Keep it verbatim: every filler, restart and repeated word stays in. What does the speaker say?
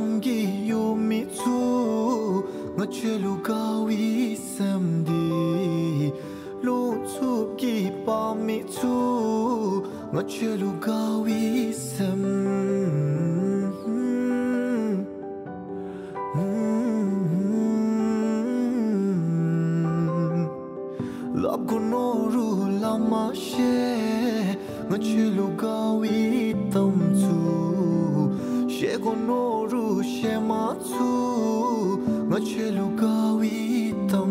Yomgi yomitsu Ngachelu gawi samdi Lutsuki pamitsu Ngachelu gawi sam Labgonoru lamashe Ngachelu gawi tamtsu Shego noru shematsu Ngachelu gawi tam